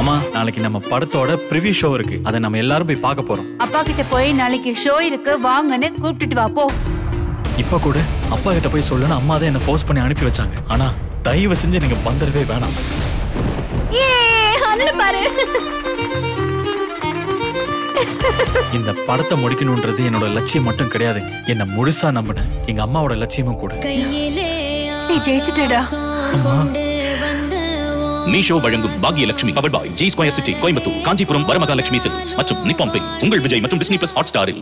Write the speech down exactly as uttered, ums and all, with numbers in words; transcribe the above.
அம்மா நாளைக்கு நம்ம படத்தோட ப்ரீவியூ ஷோ இருக்கு. அத நாம எல்லாரும் போய் பார்க்க போறோம். அப்பா கிட்ட போய் நாளைக்கு ஷோ இருக்கு வாங்கன்னு கூப்பிட்டுட்டு வா போ. இப்ப கூட அப்பா கிட்ட போய் சொல்லணும் அம்மா தான் என்ன ஃபோர்ஸ் பண்ணி அனுப்பி வச்சாங்க. ஆனா தயவு செஞ்சு நீங்க வந்தறவே வேணாம். ஏ அண்ணா பாரு. இந்த படத்தை முடிக்கணும்ன்றது என்னோட லட்சியம் மட்டும் கிடையாது. என்ன முழுசா நம்பின எங்க அம்மாவோட லட்சியமும் கூட. நீ ஜெயிச்சிட்டடா. Meesho வழங்கும் பாகிய Lakshmi, Hub By, Jee Square City, Coimbatore, Kanji Puraam, Varamagha Lakshmi, Sills, Matrum, Nipumping, Ungal Vijay, Matrum, Disney Plus Hotstaril.